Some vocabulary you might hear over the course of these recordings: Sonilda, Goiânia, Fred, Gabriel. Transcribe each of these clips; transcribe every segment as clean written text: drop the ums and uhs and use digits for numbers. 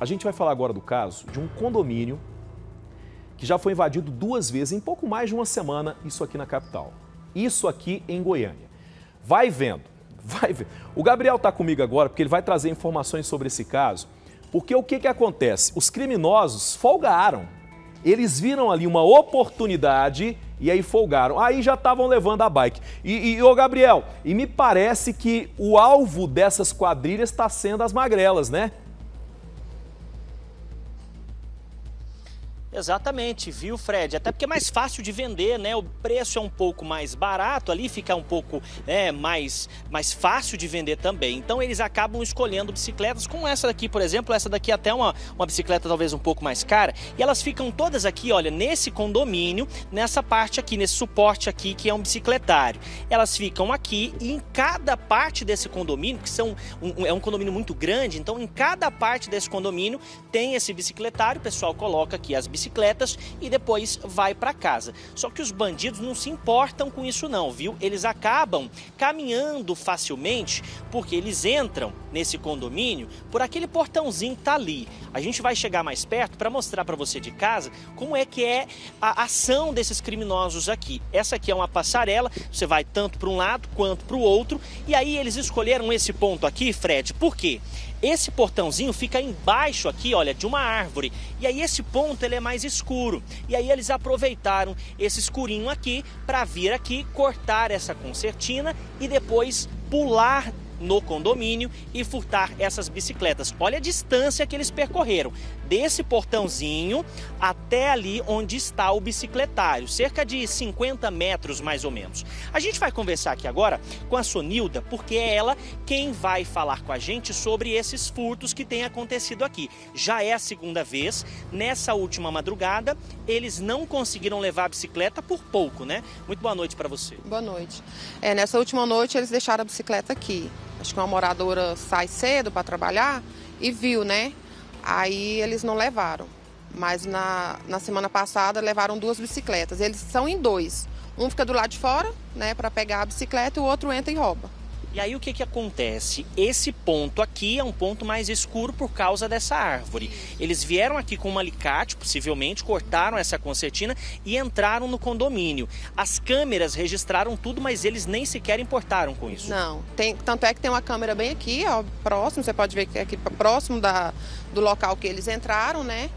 A gente vai falar agora do caso de um condomínio que já foi invadido 2 vezes em pouco mais de uma semana, isso aqui na capital. Isso aqui em Goiânia. Vai vendo, vai vendo. O Gabriel está comigo agora porque ele vai trazer informações sobre esse caso, porque o que acontece? Os criminosos folgaram. Eles viram ali uma oportunidade e aí folgaram. Aí já estavam levando a bike. Ô Gabriel, me parece que o alvo dessas quadrilhas está sendo as magrelas, né? Exatamente, viu, Fred? Até porque é mais fácil de vender, né? O preço é um pouco mais barato, ali fica um pouco mais fácil de vender também. Então eles acabam escolhendo bicicletas como essa daqui, por exemplo. Essa daqui é até uma bicicleta talvez um pouco mais cara. E elas ficam todas aqui, olha, nesse condomínio, nessa parte aqui, nesse suporte aqui, que é um bicicletário. Elas ficam aqui e em cada parte desse condomínio, que é um condomínio muito grande, então em cada parte desse condomínio tem esse bicicletário, o pessoal coloca aqui as bicicletas. E depois vai para casa. Só que os bandidos não se importam com isso não, viu? Eles acabam caminhando facilmente porque eles entram nesse condomínio por aquele portãozinho que tá ali. A gente vai chegar mais perto para mostrar para você de casa como é que é a ação desses criminosos aqui. Essa aqui é uma passarela, você vai tanto para um lado quanto para o outro. E aí eles escolheram esse ponto aqui, Fred, por quê? Esse portãozinho fica embaixo aqui, olha, de uma árvore. E aí esse ponto ele é mais escuro. E aí eles aproveitaram esse escurinho aqui para vir aqui, cortar essa concertina e depois pular no condomínio e furtar essas bicicletas. Olha a distância que eles percorreram. Desse portãozinho até ali onde está o bicicletário. Cerca de 50 metros, mais ou menos. A gente vai conversar aqui agora com a Sonilda, porque é ela quem vai falar com a gente sobre esses furtos que têm acontecido aqui. Já é a segunda vez. Nessa última madrugada, eles não conseguiram levar a bicicleta por pouco, né? Muito boa noite para você. Boa noite. Nessa última noite, eles deixaram a bicicleta aqui. Acho que uma moradora sai cedo para trabalhar e viu, né? Aí eles não levaram. Mas na semana passada levaram 2 bicicletas. Eles são em 2. Um fica do lado de fora, né, para pegar a bicicleta, e o outro entra e rouba. E aí o que acontece? Esse ponto aqui é um ponto mais escuro por causa dessa árvore. Eles vieram aqui com um alicate, possivelmente, cortaram essa concertina e entraram no condomínio. As câmeras registraram tudo, mas eles nem sequer importaram com isso. Não, tanto é que tem uma câmera bem aqui, ó, próximo, você pode ver que é aqui próximo do local que eles entraram, né?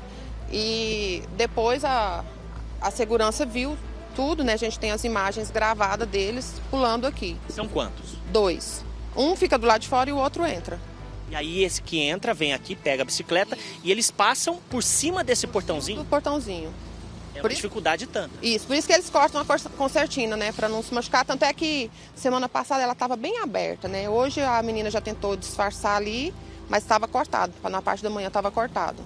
E depois a segurança viu tudo, né? A gente tem as imagens gravadas deles pulando aqui. São quantos? 2. Um fica do lado de fora e o outro entra. E aí esse que entra vem aqui, pega a bicicleta e eles passam por cima desse portãozinho? Do portãozinho. É uma dificuldade tanta. Isso, por isso que eles cortam a concertina, né? Pra não se machucar. Tanto é que semana passada ela tava bem aberta, né? Hoje a menina já tentou disfarçar ali, mas estava cortado. Na parte da manhã estava cortado.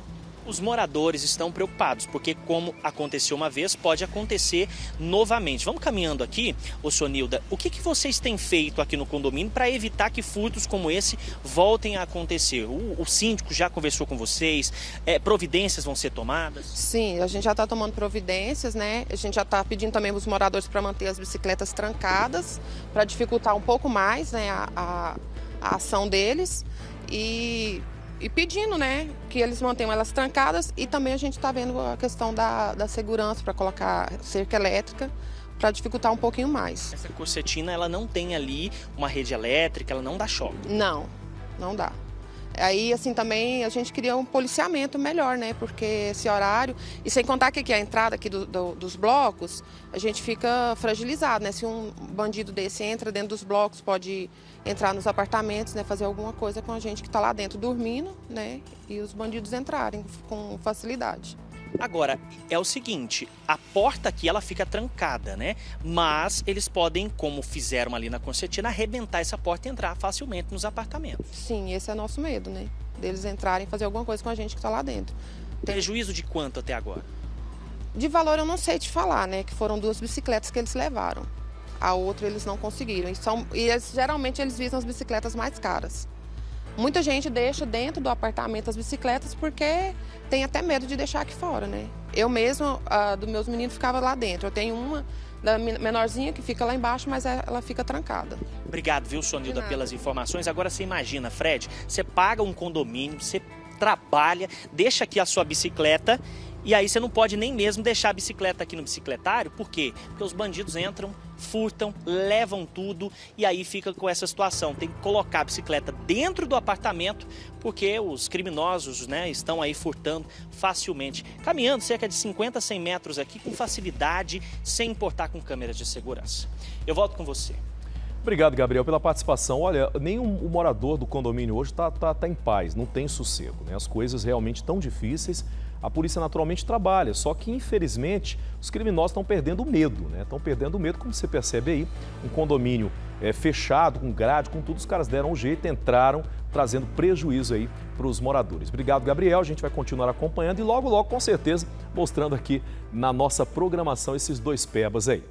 Os moradores estão preocupados, porque como aconteceu uma vez, pode acontecer novamente. Vamos caminhando aqui, ô Sonilda. O que vocês têm feito aqui no condomínio para evitar que furtos como esse voltem a acontecer? O síndico já conversou com vocês? Providências vão ser tomadas? Sim, a gente já está tomando providências, né? A gente já está pedindo também os moradores para manter as bicicletas trancadas, para dificultar um pouco mais, né, a ação deles. E pedindo, né, que eles mantenham elas trancadas, e também a gente está vendo a questão da segurança para colocar cerca elétrica para dificultar um pouquinho mais. Essa corcetina, ela não tem ali uma rede elétrica, ela não dá choque? Não, não dá. Aí, assim, também a gente queria um policiamento melhor, né, porque esse horário... E sem contar que aqui a entrada aqui dos blocos, a gente fica fragilizado, né, se um bandido desse entra dentro dos blocos, pode entrar nos apartamentos, né, fazer alguma coisa com a gente que está lá dentro dormindo, né, e os bandidos entrarem com facilidade. Agora, é o seguinte, a porta aqui ela fica trancada, né? Mas eles podem, como fizeram ali na concertina, arrebentar essa porta e entrar facilmente nos apartamentos. Sim, esse é o nosso medo, né? Deles entrarem e fazer alguma coisa com a gente que está lá dentro. Prejuízo de quanto até agora? De valor eu não sei te falar, né? Que foram 2 bicicletas que eles levaram. A outra eles não conseguiram. Geralmente eles visam as bicicletas mais caras. Muita gente deixa dentro do apartamento as bicicletas porque tem até medo de deixar aqui fora, né? Eu mesma, dos meus meninos, ficava lá dentro. Eu tenho uma da menorzinha que fica lá embaixo, mas ela fica trancada. Obrigado, viu, Sonilda, pelas informações. Agora você imagina, Fred, você paga um condomínio, você trabalha, deixa aqui a sua bicicleta. E aí você não pode nem mesmo deixar a bicicleta aqui no bicicletário. Por quê? Porque os bandidos entram, furtam, levam tudo e aí fica com essa situação. Tem que colocar a bicicleta dentro do apartamento porque os criminosos, né, estão aí furtando facilmente. Caminhando cerca de 50 a 100 metros aqui com facilidade, sem importar com câmeras de segurança. Eu volto com você. Obrigado, Gabriel, pela participação. Olha, nenhum morador do condomínio hoje tá em paz, não tem sossego, né? As coisas realmente tão difíceis. A polícia naturalmente trabalha, só que infelizmente os criminosos estão perdendo o medo, né? Estão perdendo o medo, como você percebe aí, um condomínio fechado, com grade, com tudo, os caras deram um jeito, entraram, trazendo prejuízo aí para os moradores. Obrigado, Gabriel, a gente vai continuar acompanhando e logo, com certeza, mostrando aqui na nossa programação esses dois pebas aí.